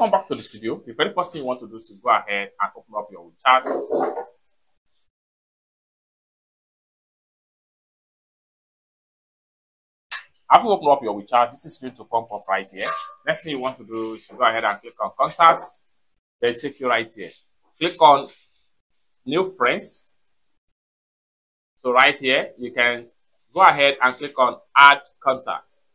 come back to the studio, the very first thing you want to do is to go ahead and open up your WeChat. After you open up your WeChat, this is going to pop up right here. Next thing you want to do is to go ahead and click on Contacts. They'll take you right here. Click on New Friends. So right here, you can go ahead and click on Add Contacts.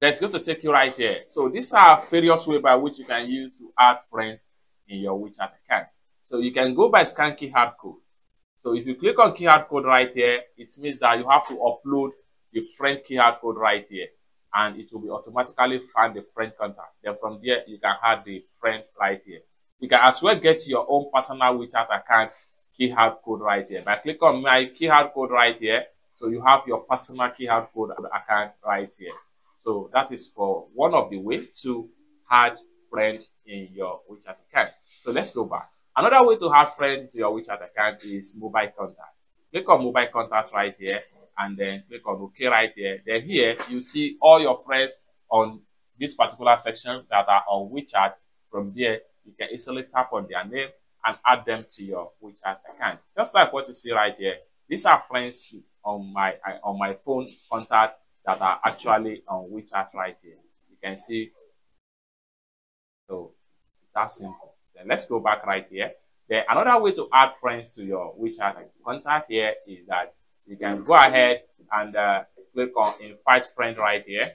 That's going to take you right here. So these are various ways by which you can use to add friends in your WeChat account. So you can go by scan QR code. So if you click on QR code right here, it means that you have to upload the friend QR code right here, and it will be automatically find the friend contact. Then from there, you can add the friend right here. You can as well get your own personal WeChat account QR code right here. By clicking on my QR code right here, so you have your personal QR code account right here. So that is for one of the ways to add friends in your WeChat account. So let's go back. Another way to add friends to your WeChat account is mobile contact. Click on mobile contact right here, and then click on OK right here. Then here, you see all your friends on this particular section that are on WeChat. From there, you can easily tap on their name and add them to your WeChat account. Just like what you see right here, these are friends on my phone contact that are actually on WeChat right here. You can see. So it's that simple. Then let's go back right here. Then another way to add friends to your WeChat contact here is that you can go ahead and click on Invite Friend right here.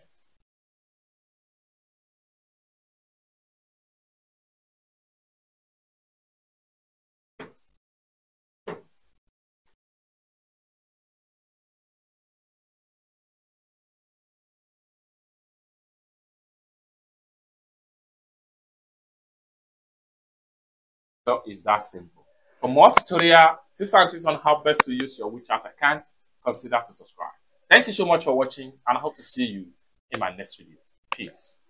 So it's that simple. For more tutorial tips and tricks on how best to use your WeChat account, consider to subscribe. Thank you so much for watching, and I hope to see you in my next video. Peace.